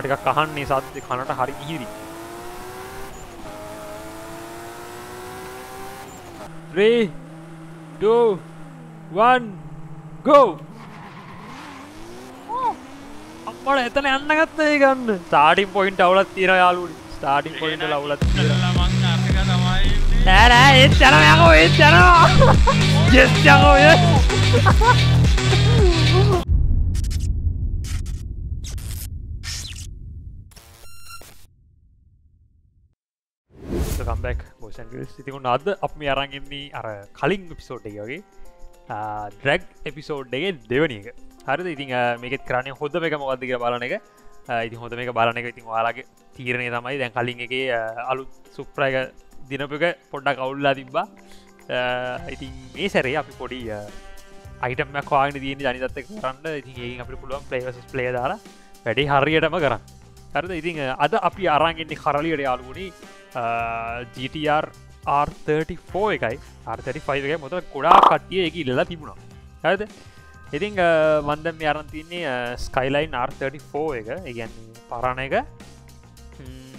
ටිකක් අහන්නේ සද්ද කනට හරි ඉහිරි. Three, two, one, go. අපර එතන යන්න ගත්තා ඒ ගන්න. Starting point අවුලක් තියෙනවා යාළුවනි. Starting point වල අවුලක් තියෙනවා. මං අරක තමයි. නෑ නෑ ඒ තරම යකෝ ඒ තරම. Yes යකෝ yes. Come back, boys and girls. Today we are going to Kaling episode today. Drag episode today. Devani. Harus ini make it kerana hoda mereka mau ada kita balanega. Ini hoda mereka balanega ini orang lagi tiarnya sama ini dengan Kaling ini alu supra ya. Dina pukak poda kau lalu tiba. Ini meseri api podi item macam apa ni dia ni jadi tak kerana ini api pulang player versus player darah. Jadi hari ada macam. Harus ini ada api orang ini kharali ada alu ni. GTR R34 එකයි R35 එකයි මොකද ගොඩාක් කට්ටිය ඒක ඉල්ලලා තිබුණා. හරිද? ඉතින් මම දැන් මේ අරන් තින්නේ Skyline R34 එක. ඒ කියන්නේ පරණ එක.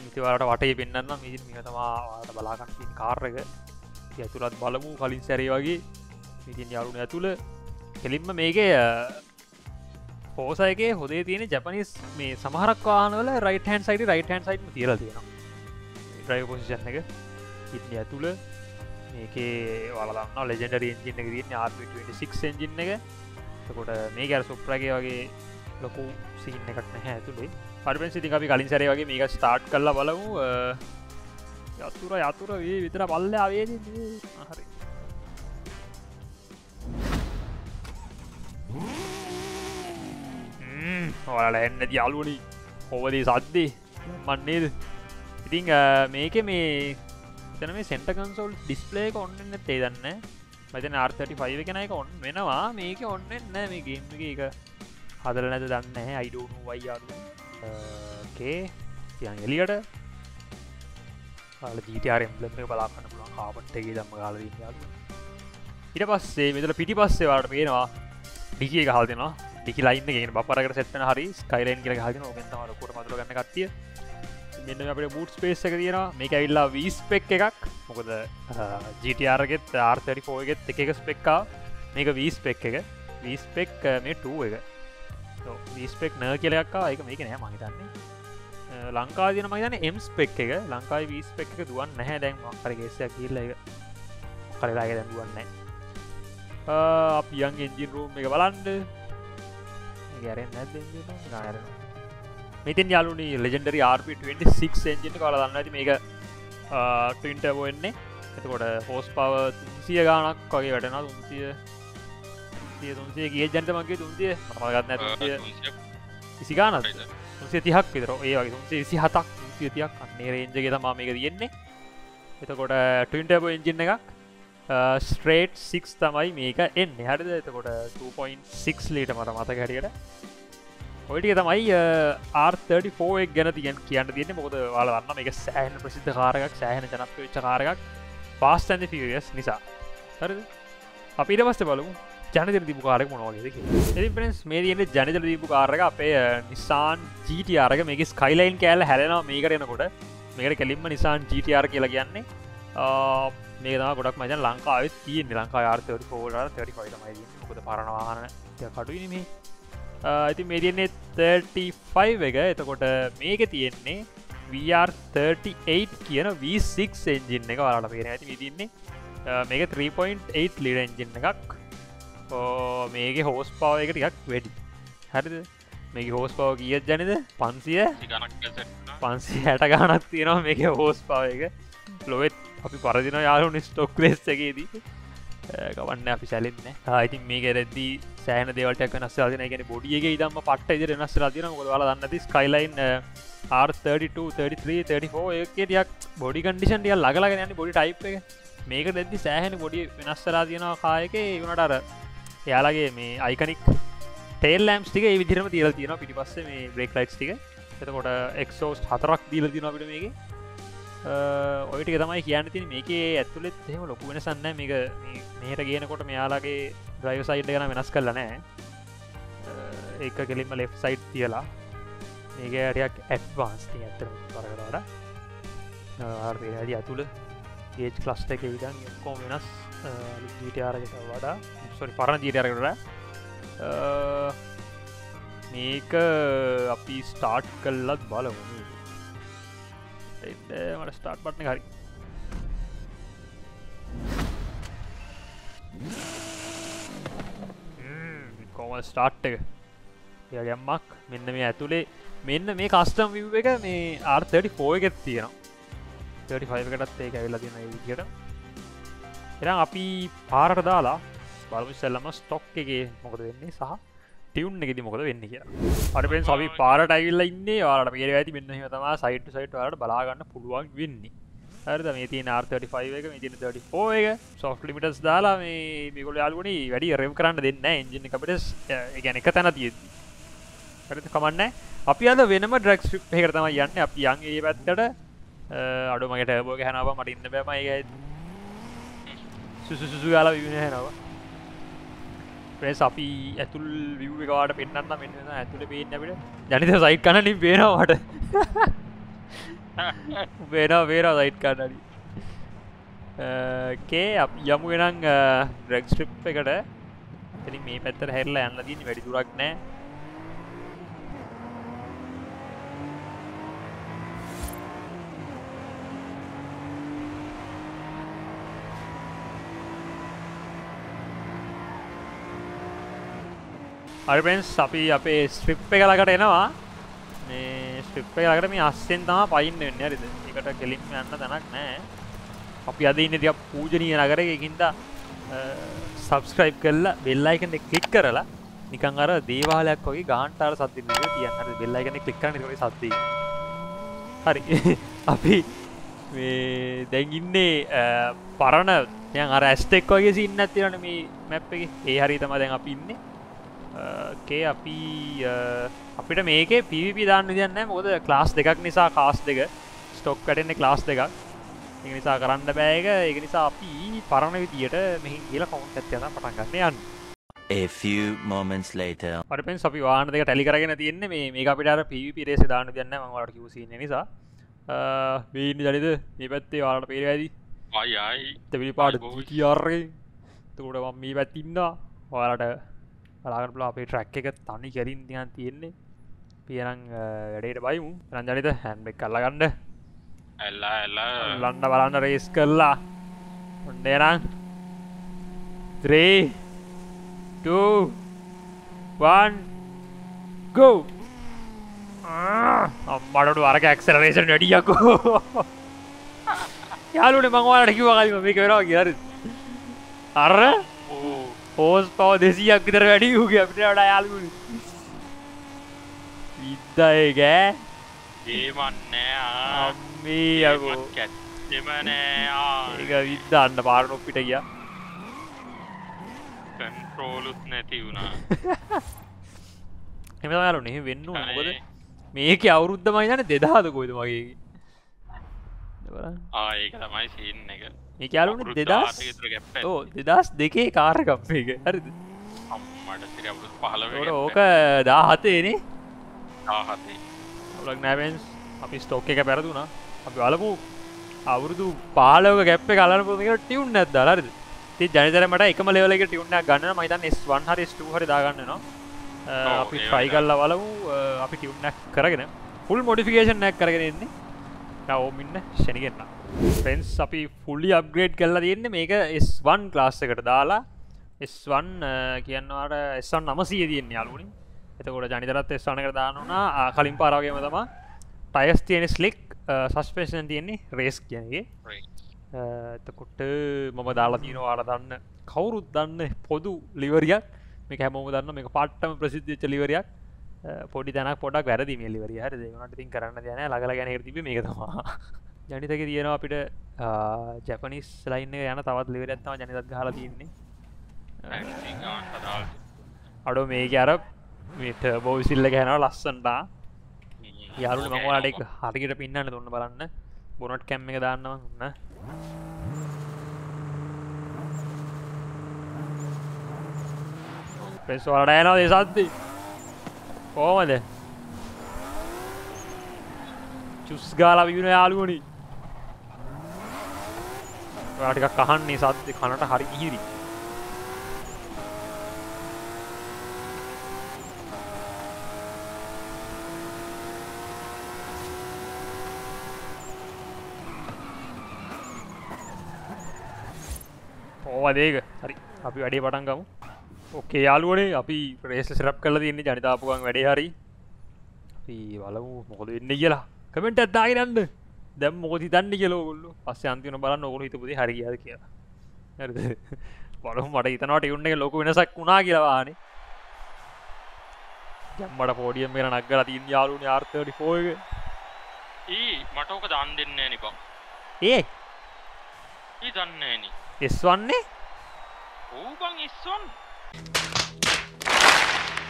ඉතින් ඔයාලට වටේ පෙන්නන්නම්. මේ මේක තමයි ඔයාලට බලා ගන්න තියෙන කාර් එක. ඉතින් අතුලත් බලමු කලින් සැරේ වගේ. ඉතින් යාළුවනේ අතුල දෙලින්ම මේකේ Forza එකේ හොදේ තියෙන ජපනිස් මේ සමහරක් වාහනවල right hand side තියලා තියෙනවා. Drive position එක ඉන්නේ ඇතුළ මේකේ ඔයාලා දන්නවා legendary engine එක තියෙන්නේ RP26 engine එක. එතකොට මේක අර Supra එකේ වගේ ලොකු scene එකක් නැහැ ඇතුළේ. පරිපෙන්ස් ඉතින් අපි කලින් සැරේ වගේ මේක start කරලා බලමු. යතුරු වේ විතර පල්ලෙහා වේදී. හරි. ඔයාලා එන්නදී අලුවනේ. කොහොමද සද්දේ? මන් නේද? ඉතින් මේකේ මේ එතන මේ center console display එක on වෙන්නේ නැත්තේ දන්නේ. මම දැන් R35 එක නයික on වෙනවා. මේකේ on වෙන්නේ නැහැ. මේ game එකේ ඒක හදලා නැද්ද දන්නේ නැහැ. I don't know why යාළුවෝ. Okay. ඉතින් එළියට ආල GTR emblem එක බලා ගන්න පුළුවන්. carpet එකේ දැම්ම ගාලා තියෙන යාළුවෝ. ඊට පස්සේ මෙතන පිටිපස්සේ වලට පේනවා ඩිකි එක හල් දෙනවා. ඩිකි line එක කියන බප්පර එකට set වෙන හරි skyline කියලා ගහගෙන ඕකෙන් තමයි ලොකුවට මතල ගන්න කට්ටිය. මෙන්න අපිට boot space එක තියෙනවා. මේක ඇවිල්ලා VSpec එකක්. මොකද GTR එකෙත් R34 එකෙත් එක එක spec ආවා. මේක VSpec එක. VSpec මේ 2 එක. So VSpec ner කියලා එකක් ආවා. ඒක මේක නෑ මම හිතන්නේ. ලංකාවේ තියෙන මම හිතන්නේ M spec එක. ලංකාවේ VSpec එක දුවන්නේ නැහැ. දැන් මොකක් හරි කේස් එකක් ගිහිල්ලා ඒක කරලා ඒක දැන් දුවන්නේ නැහැ. අපි යන් engine room එක බලන්න. ඒක ඇරෙන්නේ නැද්ද engine room? නෑ ඇරෙන්නේ. මෙතෙන් යාළුවනි legendary RP26 engine එක ඔයාලා දන්නවා ඇති මේක twin turbo එන්නේ. එතකොට horse power 300 ගාණක් වගේ වැඩනවා. 300 ගියේ දැන් තමයි කිව්වේ 300 මම ගත්ත නැහැ 300 ගාණක් 330ක් විතර. ඒ වගේ 327ක් 330ක් අන්නේ range එකේ තමයි මේක තියෙන්නේ. එතකොට twin turbo engine එකක් straight 6 තමයි මේක එන්නේ. හරිද? එතකොට 2.6 ලීටර මට මතක හැටියට. ඔයටික තමයි R34 එක ගැන කියන්න තියෙන්නේ. මොකද ඔයාලා දන්නවා මේක සෑහෙන ප්‍රසිද්ධ කාර් එකක්, සෑහෙන ජනප්‍රිය වෙච්ච කාර් එකක් Fast and Furious නිසා. හරිද? අපි ඊට පස්සේ බලමු ජනේතර දීපු කාර් එක මොන වගේද කියලා. ඉතින් friends මේ තියෙන්නේ ජනේතර දීපු කාර් එක අපේ Nissan GTR එක. මේකේ Skyline කෑල්ල හැලෙනවා මේකට එනකොට. මේකට කෙලින්ම Nissan GTR කියලා කියන්නේ. මේක තමයි ගොඩක් මම දැන් ලංකාවේ තියෙන්නේ. ලංකාවේ R34 R35 තමයි තියෙන්නේ. මොකද පරණ වාහන ටිකක් අඩුයිනේ මේ. ඉතින් මේ තියෙන්නේ 35 එක. එතකොට මේක තියෙන්නේ VR38 කියන V6 එන්ජින් එක. ඔයාලට පේනවා ඇති මේ තියෙන්නේ මේක 3.8 ලීටර් එන්ජින් එකක්. මේකේ හෝස් පවර් එක ටිකක් වැඩි. හරිද? මේකේ හෝස් පවර් කීයද දන්නේද? 560 ගණනක් තියෙනවා මේකේ හෝස් පවර් එක. ලොවෙත් අපි පරදිනවා යාළුවනේ ස්ටොක් රේස් එකේදී. ගවන්න අපි සැලෙන්නේ. ඉතින් මේක රෙද්දි සෑහෙන දේවල් ටිකක් වෙනස්ලා තියෙනවා. ඒ කියන්නේ බොඩි එකේ ඉඳන්ම පට්ට ඉදිරිය වෙනස්ලා තියෙනවා. මොකද ඔයාලා දන්න ඇති Skyline R32 33 34 එකේ ටිකක් බොඩි කන්ඩිෂන් ටිකක් ළඟලාගෙන යන්නේ බොඩි ටයිප් එක. මේක රෙද්දි සෑහෙන බොඩි වෙනස්ලා තියෙනවා කායකේ. ඒ වුණාට අර එයාලගේ මේ අයිකනික් ටේල් ලැම්ප්ස් ටික ඒ විදිහටම තියලා තියෙනවා. පිටිපස්සේ මේ බ්‍රේක් ලයිට්ස් ටික. එතකොට එක්සෝස්ට් 4ක් දීලා තියෙනවා අපිට මේකේ. ඔය ටික තමයි කියන්න තියෙන්නේ. මේකේ ඇතුළෙත් එහෙම ලොකු වෙනසක් නැහැ. මේක මේ මෙහෙට ගේනකොට මෙයාලගේ driver side එක නම් වෙනස් කරලා නැහැ. ඒක කෙලින්ම left side තියලා මේකේ advanced age class එකේ ඉඳන් ඔක්කොම වෙනස් GTR එකට වඩා sorry පරණ GTR එකට වඩා මේක අපි start කළාත් බලමු මේක මට start button එක හරි කොහොමද start එක කියලා ගැම්මක් මෙන්න මේ ඇතුලේ මෙන්න මේ custom view එක මේ R34 එකේ තියෙනවා 35 එකටත් ඒක ඇවිල්ලා තියෙන මේ විදිහට. එහෙනම් අපි පාරට දාලා බලමු ඉස්සෙල්ලාම ස්ටොක් එකේ මොකද වෙන්නේ සහ ටියුන් එකේදී මොකද වෙන්නේ කියලා. හරි friends අපි පාරට ඇවිල්ලා ඉන්නේ. ඔයාලට මේක ඇති මෙන්න එහෙම තමයි සයිඩ් ටු සයිඩ් ඔයාලට බලා ගන්න පුළුවන් වෙන්නේ. හරිද? මේ තියෙන R35 එක, මේ තියෙන 34 එක. සොෆ්ට් ලිමිටර්ස් දාලා මේ මේගොල්ලෝ යාළුවනේ වැඩි රෙව් කරන්න දෙන්නේ නැහැ. එන්ජින් එක අපිට ඒ කියන්නේ එක තැන තියෙද්දි. හරිද? කමක් නැහැ. අපි අද වෙනම ඩ්‍රැග් ස්ට්‍රිප් එකකට තමයි යන්නේ. අපි යන් ඒ පැත්තට අඩෝ මගේ ටර්බෝ එක හනනවා මට ඉන්න බෑ මම ඒක සුසුසු ගාලා view එක හනනවා ෆ්‍රෙන්ඩ්ස් අපි ඇතුල් view එක වාට පෙන්නන්න මෙන්න වෙනවා ඇතුලේ පේන්නේ අපිට ජනිත සයිඩ් කන්නදී පේනවා මට වේරා සයිඩ් කන්නදී කේ අපි යමු එනං ඩ්‍රැග් ස්ට්‍රිප් එකට ඉතින් මේ පැත්තට හැරිලා යන්න තියෙන්නේ වැඩි දුරක් නෑ අරබෙන්ස් අපි අපේ ස්ට්‍රිප් එක ළඟට එනවා මේ ස්ට්‍රිප් එක ළඟට මේ අස්සෙන් තමයි පයින් වෙන්නේ හරිද? ඒකට කෙලින්ම යන්න තැනක් නැහැ. අපි අද ඉන්නේ ටිකක් පූජනීය නගරයක. ඒකින්ද subscribe කරලා bell icon එක click කරලා නිකන් අර දේවාලයක් වගේ ගාහන්ට අර සද්ද දෙන්න තියන්න හරිද? bell icon එක click කරන්න ඒක සද්ද දෙයි. හරි. අපි මේ දැන් ඉන්නේ පරණ දැන් අර S1 වගේ සීන් එකක් තියෙනවනේ මේ map එකේ. ඒ හරිය තමයි දැන් අපි ඉන්නේ. කේ අපි අපිට මේකේ PVP දාන්න විදියක් නැහැ මොකද ක්ලාස් දෙකක් නිසා කාස් දෙක ස්ටොක් වැටෙන්නේ ක්ලාස් දෙකක් ඒක නිසා කරන්න බෑ ඒක ඒක නිසා අපි පරණ විදියට මෙහින් ගිහලා කවුන්ට් එකක් යනවා පටන් ගන්න යන්නේ a few moments later හරි friends අපි වාහන දෙක ටැලි කරගෙන තියෙන්නේ මේ මේක අපිට අර PVP race දාන්න විදියක් නැහැ මම ඔයාලට කිව්ව සීන් එක නිසා මේ ඉන්නේ දැනිද මේ පැත්තේ ඔයාලට පේනවා ඇති ආයි ආයි දෙවිලි පාඩ DTR එකේ එතකොට මම මේ පැත්තේ ඉන්නවා ඔයාලට බලාගන්න පුළුවන් අපේ ට්‍රැක් එක තනි කැලින් තියන් තියෙන්නේ. අපි එනම් වැඩේට බයිමු. එනම් ජනිත හෑන්ඩ් බෙක් අල්ලා ගන්න. ඇල්ලා ලන්න බලන්න රේස් කරලා. ඔන්න එනම් 3 2 1 go. අම්මඩෝ අරක ඇක්සලරේෂන් වැඩියකෝ. යාළුවනේ මම ඔයාලට කිව්වා කලින් මේක වෙනවා කියලා හරිද? අර හෝස් පව 200ක් විතර වැඩි වුණේ අපිට වඩා යාළුවනි. විද්දා ඒක ගේමක් නෑ අම්මේ අකෝ. කැත්තෙම නෑ ආ. ඒක විද්දා අන්න පාරට ඔප්පිට ගියා. කන්ට්‍රෝලුත් නැති වුණා. එහෙම තමයි යාළුවනේ එහෙම වෙන්න ඕනේ. මොකද මේකේ අවුරුද්දම ඉඳන් 2000ද කොයිද මගේ එකේ. බලන්න. ආ ඒක තමයි සීන් එක. මේ යාළුවනේ 2000 ඔව් 2002 කාර් එකක් මේක හරිද අම්මට ඉතින් අවුරුදු 15 කට ඕක 17 නේ 17 ඔලක් නැවෙන්ස් අපි ස්ටොක් එක පෙරදුනා අපි බලමු අවුරුදු 15ක ගැප් එක අල්ලන්න පුළුවන් කියලා ටියුන් එකක් දාලා හරිද ඉතින් ජනිතර මට එකම ලෙවල් එකේ ටියුන් එකක් ගන්න නම් මම හිතන්නේ S1 හරි S2 හරි දාගන්න වෙනවා අපි try කරලා බලමු අපි ටියුන් එකක් කරගෙන full modification එකක් කරගෙන ඉන්නේ තාම ඉන්න ෂෙනිගෙන්න ෆ්‍රෙන්ඩ්ස් අපි fully upgrade කරලා තියෙන්නේ මේක S1 class එකට දාලා S1 කියනවාට S1 900 තියෙන්නේ යාළුවනේ. එතකොට ජනිතරත් S1 එකට දාන්න උනා. කලින් පාර වගේම තමයි tires තියෙන්නේ slick, suspension තියෙන්නේ race කියන එකේ. එතකොට මම දාලා තියෙනවා ඔයාලා දන්න කවුරුත් දන්න පොදු livery එකක්. මේක හැමෝම දන්නවා මේක පාටම ප්‍රසිද්ධ වෙච්ච livery එකක්. පොඩි තැනක් පොඩක් වැරදි මේ livery එක. හරිද? ඒ වුණාට ඉතින් කරන්න දෙයක් නැහැ. ළඟලා ගැන එකට තිබ්බේ මේක තමයි. ජනිතක තියෙනවා අපිට ජපනිස් ලයින් එක යන තවත් livery එකක් තමයි ජනිතත් ගහලා තියෙන්නේ. අඩෝ මේකේ අර මේ turbo whistle එක යනවා ලස්සනට. යාළුවනේ මම ඔයාලට ඒක හරියට පින්නන්න දුන්න බලන්න. bonnet cam එක දාන්න මං උන්න. ප්‍රෙස් වලට යනවා ඒ සද්දි. කොහමද? චුස්ගාලා විවුන යාළුවනි. ඔයාලා ටිකක් අහන්නේ සද්දේ කනට හරි ඉහිරි. ඕවා දෙක. හරි. අපි වැඩේ පටන් ගමු. ඕකේ යාළුවනේ අපි රේස් සෙට් අප් කරලා තියෙන්නේ ජනිත ආපු ගමන් වැඩේ හරි. අපි බලමු මොකද වෙන්නේ කියලා. Comment at the end. Them Modi than Nigel, Asantinobaran, Nogoli, Harry, Kia. What of what I cannot even take a local in a Sakunagi. Yamada podium, Miranagar, the Yalu, R34. E. Matoka done in any bomb. Eh? He done any. Is one? Ubang is one.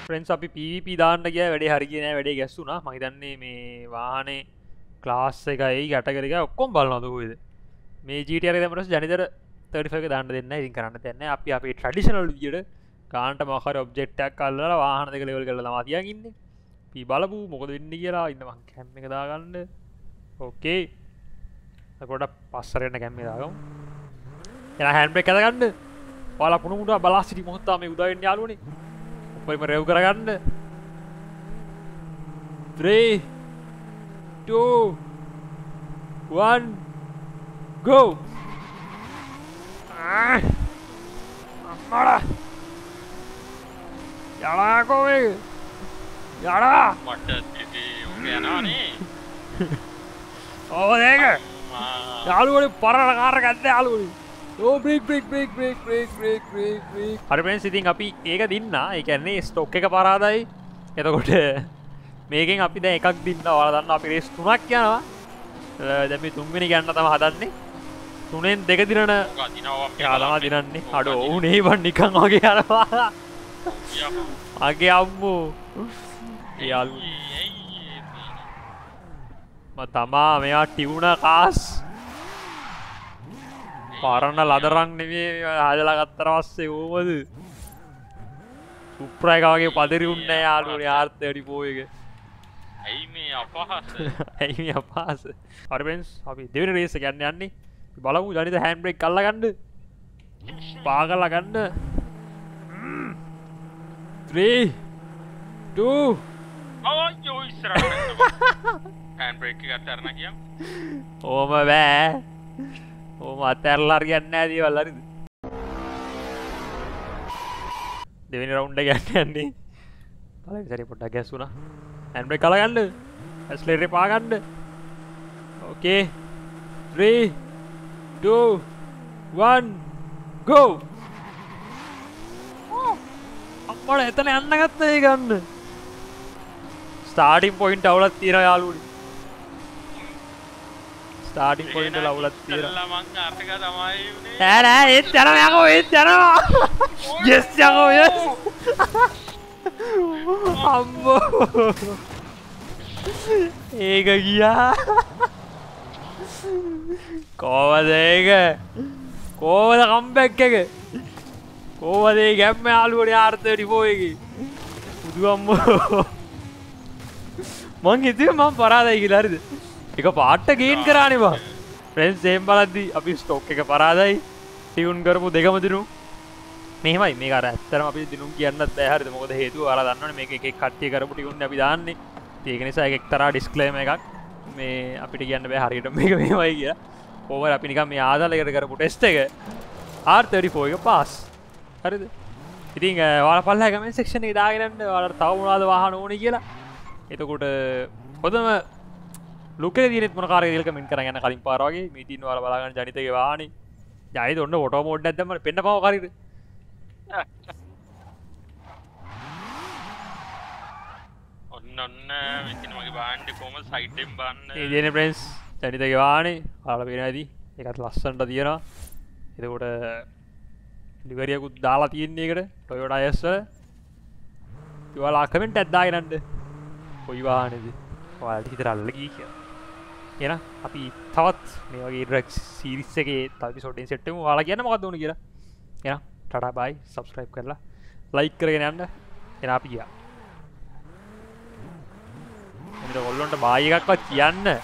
Friends අපි PVP දාන්න ගියා වැඩේ හරිය නෑ වැඩේ ගැස්සුණා මම හිතන්නේ මේ වාහනේ ක්ලාස් එකයි කැටගරි එක ඔක්කොම බලනවද කොහෙද මේ GTR එක දැම්ම ඊට පස්සේ ජනිතර 35 එක දාන්න දෙන්නේ නැහැ ඉතින් කරන්න දෙන්නේ නැහැ අපි අපේ ට්‍රැඩිෂනල් විදියට කාන්ට මොකක් හරි ඔබ්ජෙක්ට් එකක් අල්ලලා වාහන දෙක ලෙවල් කරලා තමයි තියන් ඉන්නේ අපි බලමු මොකද වෙන්නේ කියලා ඉන්න මං කැම් එක දාගන්න ඕකේ පොඩ පස්සට යන කැම් එක දාගමු එන හෑන්ඩ් බ්‍රේක් හදගන්න ඔයාලා පුණු මුඩා බලා සිටි මොහොත තමයි උදා වෙන්නේ යාළුවනේ Poi me rev karaganda 3 2 1 go Ammada Yala ko me Yala matta dithi oge yana ne Oh deka Yalu wale parala kar ganne yalu wale Oh, break. Our friends, sitting up here, I can stock a paradise. Making up the Ekak dinner or than up is Tunaka. Then we Tumini and Hadani. Tunin, Dekadina, Yala Dinani, Hado, Neva Nikamagi, Agamu Yalu Matama, Mea Tuna, Cass. පාරන්න ලදරන් නෙමෙයි හදලා ගත්තා පස්සේ කොහොමද සුප්‍රා එක වගේ පදිරිුන්නේ නෑ යාළුවනේ R34 එක. ඇයි මේ අපහාස? හරි friends අපි දෙවෙනි රේස් එක යන්න යන්නේ. අපි බලමු ජනිත හෑන්ඩ් බ්‍රේක් අල්ලා ගන්න. පාගලා ගන්න. 3 2 අයියෝ ඉස්සරහට. හෑන්ඩ් බ්‍රේක් එක අතරන කියම්. ඕම බෑ. Oh, my terror again, Nadi. They went around again, Andy. I put a guess sooner. And break a land. Okay. 3, 2, 1, go. Oh, what a thing. Starting point out at the Starting point la ulat tira. Nah, it's Yes, Jago, yes. Ambo. Ega gya. Kova dega. Kova da comeback kege. Kova de gap me aluri R34 egi. Udu ambo. Mang iti mang parada egi laride. එක පාට gain කරානිවා friends එහෙම බලද්දි අපි stock එක පරාදයි tune කරමු දෙකම දිනු මෙහෙමයි මේක අර ඇත්තටම අපි දිනුම් කියන්නත් බෑ හරියද මොකද හේතුව ඔයාලා දන්නවනේ මේක එක එක කට්ටිය කරපු ටියුන් අපි දාන්නේ ඉතින් ඒක නිසා ඒක එක්තරා ඩිස්ක්ලේමර් එකක් මේ අපිට කියන්න බෑ හරියට මේක මෙහෙමයි කියලා ඕවර් අපි නිකන් මේ ආදාලයකට කරපු ටෙස්ට් එක R34 එක පාස් හරියද ඉතින් ඔයාලා පල්ලා කමෙන්ට් සෙක්ෂන් එකේ දාගෙන යන්න ඔයාලට තව මොනවද වහන්න ඕනේ කියලා එතකොට හොඳම Look at the Monacar coming and a Kalimparagi, meeting Warabalan Janita Gavani. I don't know what about that. Pendapoga. None within my band, the former side team band. Indian Prince, Janita Gavani, Alavina, they got lost under the era. They would deliver a good Dalati nigger, Toyota Esther. You are coming at Diamond for you are. Well, yeah, happy thoughts. Maybe Rex series again. Episode in September. All again, I'm not doing it. Yeah, ta-ta, bye. Subscribe, Kerala. Like, Kerala. And happy. Yeah, I'm going to buy a cut. Yan.